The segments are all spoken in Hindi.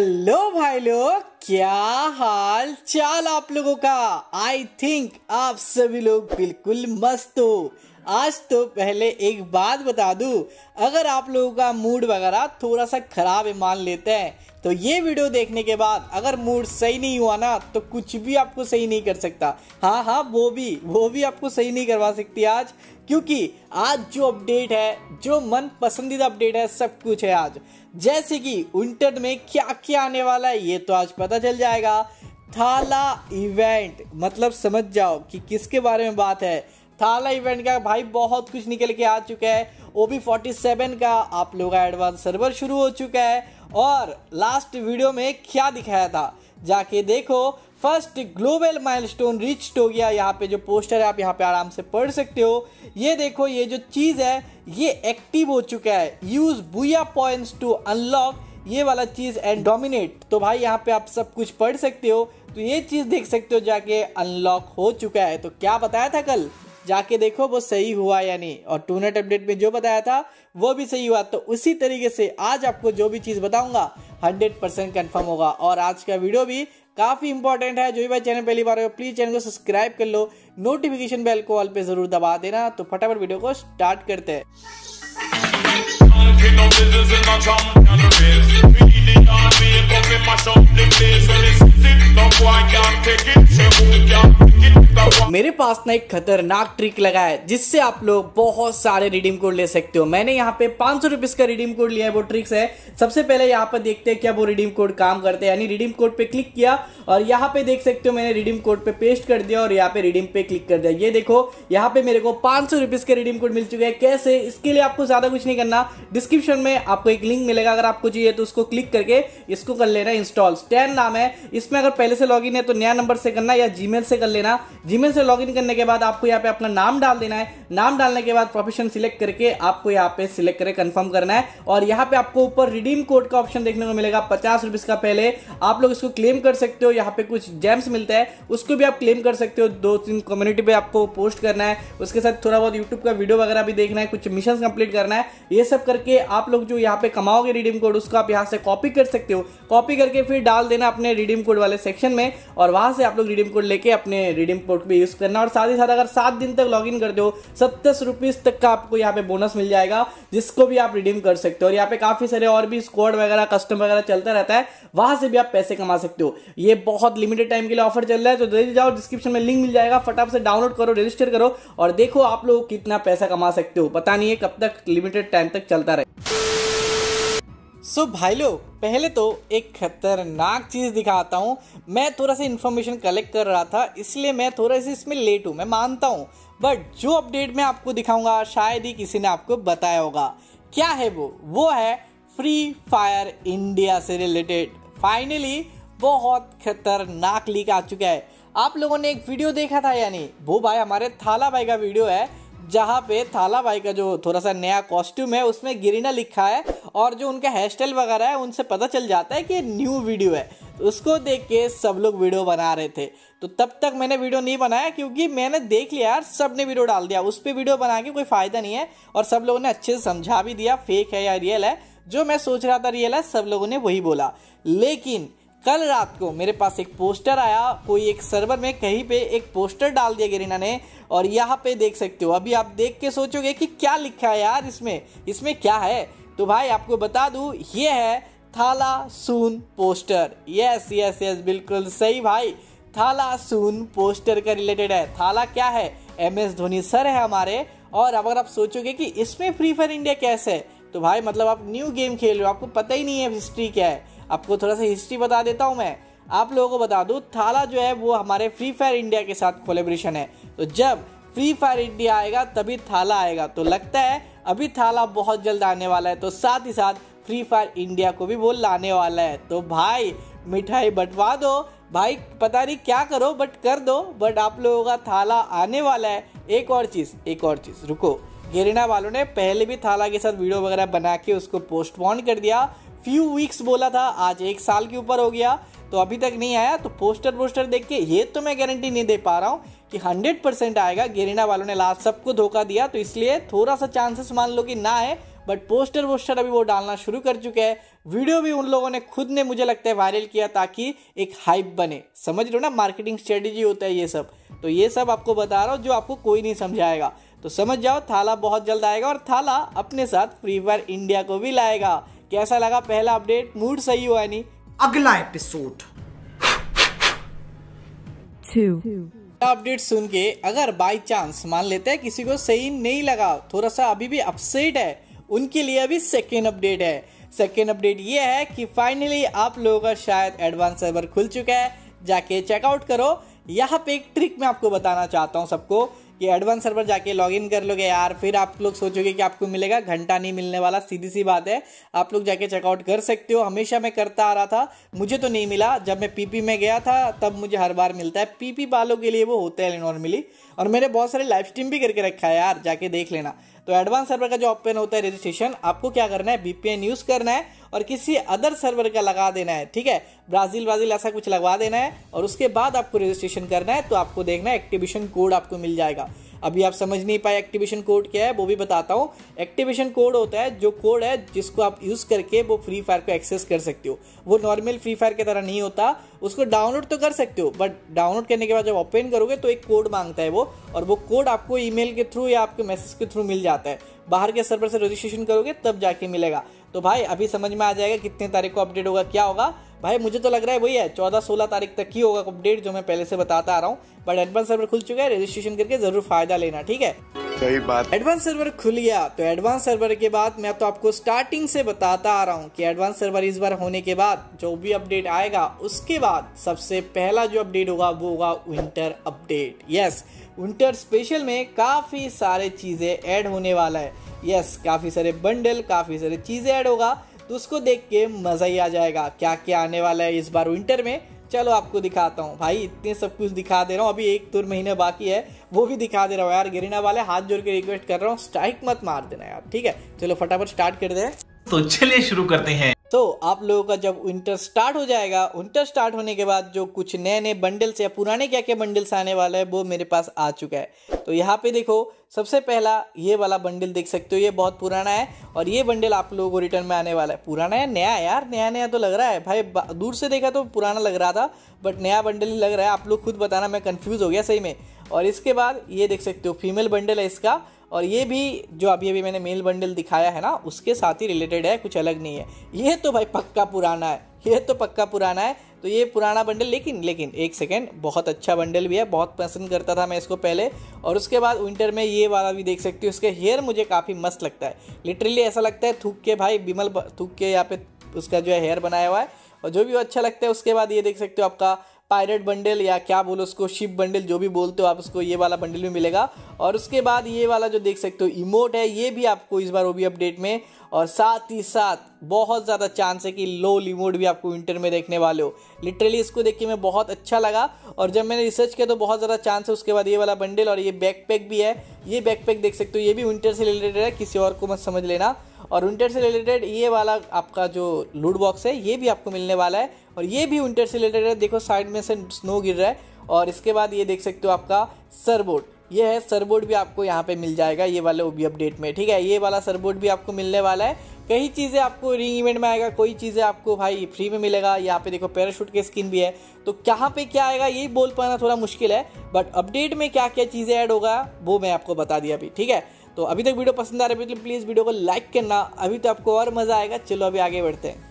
हेलो भाई लोग, क्या हाल चाल आप लोगों का। आई थिंक आप सभी लोग बिल्कुल मस्त हो। आज तो पहले एक बात बता दूं, अगर आप लोगों का मूड वगैरह थोड़ा सा खराब है मान लेते हैं, तो ये वीडियो देखने के बाद अगर मूड सही नहीं हुआ ना तो कुछ भी आपको सही नहीं कर सकता। हाँ हाँ, वो भी आपको सही नहीं करवा सकती आज, क्योंकि आज जो अपडेट है, जो मन पसंदीदा अपडेट है, सब कुछ है आज। जैसे कि विंटर में क्या क्या आने वाला है ये तो आज पता चल जाएगा। थाला इवेंट, मतलब समझ जाओ कि किसके बारे में बात है। थाला इवेंट का भाई बहुत कुछ निकल के आ चुका है। OB47 का आप लोगों का एडवांस सर्वर शुरू हो चुका है। और लास्ट वीडियो में क्या दिखाया था जाके देखो। फर्स्ट ग्लोबल माइलस्टोन रीच्ड हो गया। यहाँ पे जो पोस्टर है आप यहाँ पे आराम से पढ़ सकते हो। ये देखो, ये जो चीज़ है ये एक्टिव हो चुका है। यूज़ बुया पॉइंट्स टू अनलॉक ये वाला चीज़ एंड डोमिनेट। तो भाई यहाँ पे आप सब कुछ पढ़ सकते हो, तो ये चीज़ देख सकते हो जाके। अनलॉक हो चुका है, तो क्या बताया था कल जाके देखो वो सही हुआ या नहीं। और 2.0 अपडेट में जो बताया था वो भी सही हुआ। तो उसी तरीके से आज आपको जो भी चीज़ बताऊंगा 100% कन्फर्म होगा। और आज का वीडियो भी काफ़ी इंपॉर्टेंट है। जो भी भाई चैनल पहली बार हो प्लीज़ चैनल को सब्सक्राइब कर लो, नोटिफिकेशन बेल को ऑल पे ज़रूर दबा देना। तो फटाफट वीडियो को स्टार्ट करते हैं। मेरे पास ना एक खतरनाक ट्रिक लगा है जिससे आप लोग बहुत सारे रिडीम कोड ले सकते हो। मैंने यहाँ पे 500 रुपीज़ का रिडीम कोड लिया है, वो ट्रिक्स है। सबसे पहले यहाँ पर देखते हैं क्या वो रिडीम कोड काम करते हैं। यानी रिडीम कोड पे क्लिक किया और यहाँ पे देख सकते हो मैंने रिडीम कोड पे पेस्ट कर दिया और यहाँ पे रिडीम पे क्लिक कर दिया। ये देखो यहाँ पे मेरे को 500 रुपीज़ का रिडीम कोड मिल चुका है। कैसे, इसके लिए आपको ज़्यादा कुछ नहीं करना। डिस्क्रिप्शन में आपको एक लिंक मिलेगा, अगर आपको चाहिए तो उसको क्लिक करके इसको कर लेना इंस्टॉल। स्टैन नाम है इसमें। अगर पहले से लॉगिन है तो नया नंबर से करना या जीमेल से कर लेना। जीमेल से लॉगिन करने के बाद आपको यहाँ पे अपना नाम डाल देना है। नाम डालने के बाद प्रोफेशन सिलेक्ट करके आपको यहाँ पे सिलेक्ट करके कंफर्म करना है। और यहाँ पे आपको ऊपर रिडीम कोड का ऑप्शन देखने को मिलेगा 50 रुपीज़ का। पहले आप लोग इसको क्लेम कर सकते हो। यहाँ पे कुछ जेम्स मिलते हैं, उसको भी आप क्लेम कर सकते हो। 2-3 कम्युनिटी पर आपको पोस्ट करना है, उसके साथ थोड़ा बहुत यूट्यूब का वीडियो वगैरह भी देखना है, कुछ मिशन कंप्लीट करना है। ये सब करके आप लोग जो यहाँ पे कमाओगे रिडीम कोड, उसको आप यहाँ से कॉपी कर सकते हो। कॉपी करके फिर डाल देना अपने रिडीम कोड वाले सेक्शन में, और वहाँ से आप लोग रिडीम कोड लेके अपने रिडीम कोड भी यूज करना। और साथ ही साथ अगर 7 दिन तक लॉगिन कर दो 70 रुपीज़ तक का आपको यहाँ पे बोनस मिल जाएगा, जिसको भी आप रिडीम कर सकते हो। और यहाँ पे काफी सारे और भी स्क्वाड वगैरह कस्टम वगैरह चलता रहता है, वहां से भी आप पैसे कमा सकते हो। ये बहुत लिमिटेड टाइम के लिए ऑफर चल रहा है, तो जल्दी जाओ, डिस्क्रिप्शन में लिंक मिल जाएगा। फटाफट से डाउनलोड करो, रजिस्टर करो और देखो आप लोग कितना पैसा कमा सकते हो। पता नहीं है कब तक, लिमिटेड टाइम तक चलता रहे। सो भाई लोग, पहले तो एक खतरनाक चीज़ दिखाता हूँ। मैं थोड़ा सा इन्फॉर्मेशन कलेक्ट कर रहा था, इसलिए मैं थोड़ा सा इसमें लेट हूँ, मैं मानता हूँ। बट जो अपडेट मैं आपको दिखाऊंगा शायद ही किसी ने आपको बताया होगा। क्या है वो है फ्री फायर इंडिया से रिलेटेड। फाइनली बहुत खतरनाक लीक आ चुका है। आप लोगों ने एक वीडियो देखा था यानी वो भाई हमारे थाला भाई का वीडियो है, जहाँ पे थाला भाई का जो थोड़ा सा नया कॉस्ट्यूम है उसमें गरीना लिखा है, और जो उनका हेयर स्टाइल वगैरह है उनसे पता चल जाता है कि ये न्यू वीडियो है। उसको देख के सब लोग वीडियो बना रहे थे, तो तब तक मैंने वीडियो नहीं बनाया क्योंकि मैंने देख लिया यार सब ने वीडियो डाल दिया। उस पर वीडियो बना के कोई फ़ायदा नहीं है। और सब लोगों ने अच्छे से समझा भी दिया फेक है या रियल है। जो मैं सोच रहा था रियल है, सब लोगों ने वही बोला। लेकिन कल रात को मेरे पास एक पोस्टर आया, कोई एक सर्वर में कहीं पे एक पोस्टर डाल दिया गरीना ने। और यहाँ पे देख सकते हो, अभी आप देख के सोचोगे कि क्या लिखा है यार इसमें क्या है। तो भाई आपको बता दूँ, ये है Thala soon poster. Yes yes yes, बिल्कुल सही भाई, थाला सून पोस्टर का रिलेटेड है। थाला क्या है, MS धोनी सर है हमारे। और अगर आप सोचोगे कि इसमें फ्री फायर इंडिया कैसे है, तो भाई मतलब आप न्यू गेम खेल रहे हो, आपको पता ही नहीं है हिस्ट्री क्या है। आपको थोड़ा सा हिस्ट्री बता देता हूँ मैं। आप लोगों को बता दूँ, थाला जो है वो हमारे फ्री फायर इंडिया के साथ कोलैबोरेशन है। तो जब फ्री फायर इंडिया आएगा तभी थाला आएगा। तो लगता है अभी थाला बहुत जल्द आने वाला है, तो साथ ही साथ फ्री फायर इंडिया को भी वो लाने वाला है। तो भाई मिठाई बंटवा दो भाई, पता नहीं क्या करो बट कर दो। बट आप लोगों का थाला आने वाला है। एक और चीज़ रुको, गरीना वालों ने पहले भी थाला के साथ वीडियो वगैरह बना के उसको पोस्टपोन कर दिया। फ्यू वीक्स बोला था, आज 1 साल के ऊपर हो गया, तो अभी तक नहीं आया। तो पोस्टर देख के ये तो मैं गारंटी नहीं दे पा रहा हूँ कि 100% आएगा। गरीना वालों ने लास्ट सबको धोखा दिया, तो इसलिए थोड़ा सा चांसेस मान लो कि ना आए, बट पोस्टर वोस्टर अभी वो डालना शुरू कर चुके हैं। वीडियो भी उन लोगों ने खुद ने मुझे लगता है वायरल किया ताकि एक हाइप बने, समझ लो ना, मार्केटिंग स्ट्रेटेजी होता है ये सब। तो ये सब आपको बता रहा हूँ जो आपको कोई नहीं समझाएगा, तो समझ जाओ थाला बहुत जल्द आएगा और थाला अपने साथ फ्री फायर इंडिया को भी लाएगा। कैसा लगा पहला अपडेट, मूड सही हुआ नहीं? अगला एपिसोड अपडेट सुन के अगर बाय चांस मान लेते हैं किसी को सही नहीं लगा, थोड़ा सा अभी भी अपसेट है, उनके लिए अभी सेकेंड अपडेट है। सेकेंड अपडेट ये है कि फाइनली आप लोगों का शायद एडवांस सर्वर खुल चुका है, जाके चेकआउट करो। यहाँ पे एक ट्रिक मैं आपको बताना चाहता हूँ सबको कि एडवांस सर्वर जाके लॉगिन कर लोगे यार, फिर आप लोग सोचोगे कि आपको मिलेगा, घंटा नहीं मिलने वाला, सीधी सी बात है। आप लोग जाके चेकआउट कर सकते हो, हमेशा मैं करता आ रहा था, मुझे तो नहीं मिला, जब मैं पीपी में गया था तब मुझे हर बार मिलता है। पीपी वालों के लिए वो होता है नॉर्मली, और मैंने बहुत सारे लाइव स्ट्रीम भी करके रखा है यार, जाके देख लेना। तो एडवांस सर्वर का जो ओपन होता है रजिस्ट्रेशन, आपको क्या करना है, VPN यूज़ करना है और किसी अदर सर्वर का लगा देना है, ठीक है, ब्राज़ील ऐसा कुछ लगवा देना है, और उसके बाद आपको रजिस्ट्रेशन करना है। तो आपको देखना है एक्टिवेशन कोड आपको मिल जाएगा। अभी आप समझ नहीं पाए एक्टिवेशन कोड क्या है, वो भी बताता हूँ। एक्टिवेशन कोड होता है जो कोड है जिसको आप यूज़ करके वो फ्री फायर को एक्सेस कर सकते हो। वो नॉर्मल फ्री फायर की तरह नहीं होता, उसको डाउनलोड तो कर सकते हो बट डाउनलोड करने के बाद जब ओपन करोगे तो एक कोड मांगता है वो, और वो कोड आपको ईमेल के थ्रू या आपके मैसेज के थ्रू मिल जाता है। बाहर के सर्वर से रजिस्ट्रेशन करोगे तब जाके मिलेगा। तो भाई अभी समझ में आ जाएगा कितने तारीख को अपडेट होगा, क्या होगा। भाई मुझे तो लग रहा है वही है 14-16 तारीख तक ही होगा अपडेट, जो मैं पहले से बताता आ रहा हूँ। बट एडवांस सर्वर खुल चुका है, रजिस्ट्रेशन करके जरूर फायदा लेना, ठीक है। सही बात, एडवांस सर्वर खुल गया तो एडवांस सर्वर के बाद मैं तो आपको स्टार्टिंग से बताता आ रहा हूँ कि एडवांस सर्वर इस बार होने के बाद जो भी अपडेट आएगा उसके बाद सबसे पहला जो अपडेट होगा वो होगा winter update. Yes, winter special में काफ़ी सारे चीज़ें ऐड होने वाला है। यस, काफ़ी सारे बंडल, काफ़ी सारे चीज़ें ऐड होगा, तो उसको देख के मज़ा ही आ जाएगा। क्या क्या आने वाला है इस बार विंटर में, चलो आपको दिखाता हूँ। भाई इतने सब कुछ दिखा दे रहा हूँ, अभी 1-2 महीना बाकी है, वो भी दिखा दे रहा हूँ यार। गरेना वाले हाथ जोड़ के रिक्वेस्ट कर रहा हूँ, स्ट्राइक मत मार देना यार, ठीक है। चलो फटाफट स्टार्ट कर दे, तो चलिए शुरू करते हैं। तो आप लोगों का जब विंटर स्टार्ट हो जाएगा, विंटर स्टार्ट होने के बाद जो कुछ नए नए बंडल्स या पुराने क्या क्या बंडल्स आने वाला है वो मेरे पास आ चुका है। तो यहाँ पे देखो, सबसे पहला ये वाला बंडल देख सकते हो, ये बहुत पुराना है और ये बंडल आप लोगों को रिटर्न में आने वाला है। पुराना है, नया यार, नया नया तो लग रहा है भाई, दूर से देखा तो पुराना लग रहा था बट नया बंडल ही लग रहा है। आप लोग खुद बताना, मैं कन्फ्यूज़ हो गया सही में। और इसके बाद ये देख सकते हो फीमेल बंडल है इसका, और ये भी जो अभी अभी मैंने मेल बंडल दिखाया है ना उसके साथ ही रिलेटेड है, कुछ अलग नहीं है। ये तो भाई पक्का पुराना है, ये तो पक्का पुराना है। तो ये पुराना बंडल, लेकिन एक सेकेंड, बहुत अच्छा बंडल भी है, बहुत पसंद करता था मैं इसको पहले। और उसके बाद विंटर में ये वाला भी देख सकते हो, उसके हेयर मुझे काफ़ी मस्त लगता है, लिटरली ऐसा लगता है थूक के, भाई बिमल थूक के यहाँ पे उसका जो है हेयर बनाया हुआ है, और जो भी अच्छा लगता है। उसके बाद ये देख सकते हो आपका पायरेट बंडल, या क्या बोलो उसको, शिप बंडल, जो भी बोलते हो आप उसको, ये वाला बंडल भी मिलेगा। और उसके बाद ये वाला जो देख सकते हो इमोट है, ये भी आपको इस बार ओबी अपडेट में, और साथ ही साथ बहुत ज़्यादा चांस है कि लोल इमोट भी आपको विंटर में देखने वाले हो। लिटरली इसको देख के मैं बहुत अच्छा लगा, और जब मैंने रिसर्च किया तो बहुत ज़्यादा चांस है। उसके बाद ये वाला बंडल, और ये बैकपैक भी है, ये बैकपैक देख सकते हो, ये भी विंटर से रिलेटेड है, किसी और को मत समझ लेना। और विंटर से रिलेटेड ये वाला आपका जो लूट बॉक्स है ये भी आपको मिलने वाला है, और ये भी विंटर से रिलेटेड है, देखो साइड में से स्नो गिर रहा है। और इसके बाद ये देख सकते हो आपका सरबोर्ड, ये है सरबोर्ड भी आपको यहाँ पे मिल जाएगा ये वाले ओबी अपडेट में, ठीक है। ये वाला सरबोर्ड भी आपको मिलने वाला है, कई चीज़ें आपको रिंग इवेंट में आएगा, कोई चीज़ें आपको भाई फ्री में मिलेगा। यहाँ पे देखो पैराशूट के स्किन भी है, तो कहाँ पे क्या आएगा ये बोल पाना थोड़ा मुश्किल है, बट अपडेट में क्या क्या चीज़ें ऐड होगा वो मैं आपको बता दिया अभी, ठीक है। तो अभी तक वीडियो पसंद आ रहा है तो प्लीज़ वीडियो को लाइक करना, अभी तो आपको और मज़ा आएगा। चलो अभी आगे बढ़ते हैं।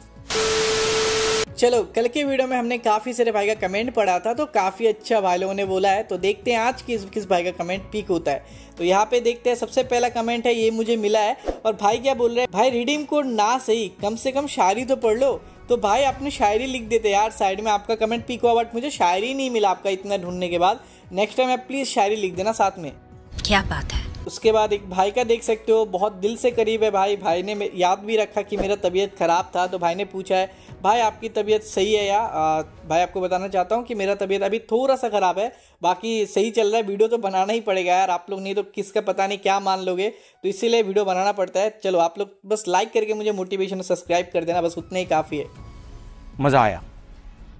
चलो, कल के वीडियो में हमने काफ़ी सारे भाई का कमेंट पढ़ा था, तो काफ़ी अच्छा भाई लोगों ने बोला है, तो देखते हैं आज किस भाई का कमेंट पिक होता है। तो यहाँ पे देखते हैं, सबसे पहला कमेंट है, ये मुझे मिला है। और भाई क्या बोल रहे हैं, भाई रिडीम कोड ना सही, कम से कम शायरी तो पढ़ लो। तो भाई आपने शायरी लिख देते यार साइड में, आपका कमेंट पिक हुआ बट मुझे शायरी नहीं मिला आपका, इतना ढूंढने के बाद। नेक्स्ट टाइम आप प्लीज़ शायरी लिख देना साथ में, क्या बात है। उसके बाद एक भाई का देख सकते हो, बहुत दिल से करीब है भाई, भाई ने याद भी रखा कि मेरा तबीयत ख़राब था, तो भाई ने पूछा है भाई आपकी तबीयत सही है या भाई आपको बताना चाहता हूँ कि मेरा तबीयत अभी थोड़ा सा ख़राब है, बाकी सही चल रहा है। वीडियो तो बनाना ही पड़ेगा यार, आप लोग नहीं तो किसका पता नहीं क्या मान लोगे, तो इसीलिए वीडियो बनाना पड़ता है। चलो आप लोग बस लाइक करके मुझे मोटिवेशन और सब्सक्राइब कर देना, बस उतना ही काफ़ी है। मज़ा आया,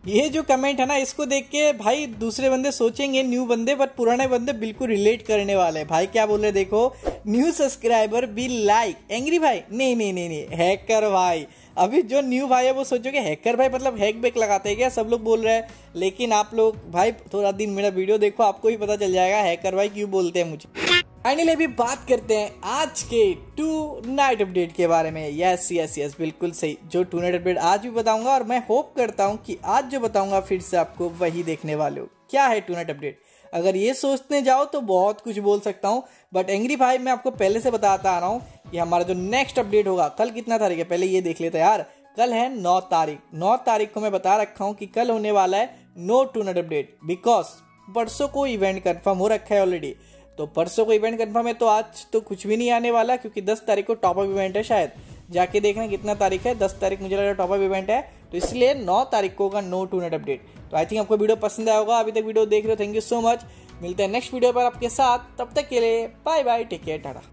ये जो कमेंट है ना, इसको देख के भाई दूसरे बंदे सोचेंगे, न्यू बंदे, बट पुराने बंदे बिल्कुल रिलेट करने वाले हैं। भाई क्या बोल रहे, देखो, new subscriber be like angry भाई। नहीं नहीं नहीं नहीं, हैकर भाई, अभी जो न्यू भाई है वो सोचोगे हैकर भाई मतलब हैक बैक लगाते हैं क्या, सब लोग बोल रहे हैं। लेकिन आप लोग भाई थोड़ा दिन मेरा वीडियो देखो, आपको ही पता चल जाएगा हैकर भाई क्यों बोलते हैं मुझे। फाइनली अभी बात करते हैं आज के टू नाइट अपडेट के बारे में। यस यस यस, बिल्कुल सही, जो टू नाइट अपडेट आज भी बताऊंगा, और मैं होप करता हूं कि आज जो बताऊंगा फिर से आपको वही देखने वाले हो। क्या है टू नाइट अपडेट, अगर ये सोचने जाओ तो बहुत कुछ बोल सकता हूं, बट एंग्री भाई मैं आपको पहले से बताता आ रहा हूं कि हमारा जो नेक्स्ट अपडेट होगा, कल कितना तारीख है पहले ये देख लेते हैं यार। कल है 9 तारीख, 9 तारीख को मैं बता रखा हूँ कि कल होने वाला है no tonight update, because परसों को इवेंट कन्फर्म हो रखा है ऑलरेडी। तो परसों को इवेंट कंफर्म है, तो आज तो कुछ भी नहीं आने वाला, क्योंकि 10 तारीख को टॉप अप इवेंट है, शायद जाके देखना कितना तारीख है, 10 तारीख मुझे लग रहा है टॉप अप इवेंट है, तो इसलिए 9 तारीख को होगा नो टू नाइट अपडेट। तो आई थिंक आपको वीडियो पसंद आया होगा, अभी तक वीडियो देख रहे हो, थैंक यू सो मच। मिलते हैं नेक्स्ट वीडियो पर आपके साथ, तब तक के लिए bye bye, take care, Tata.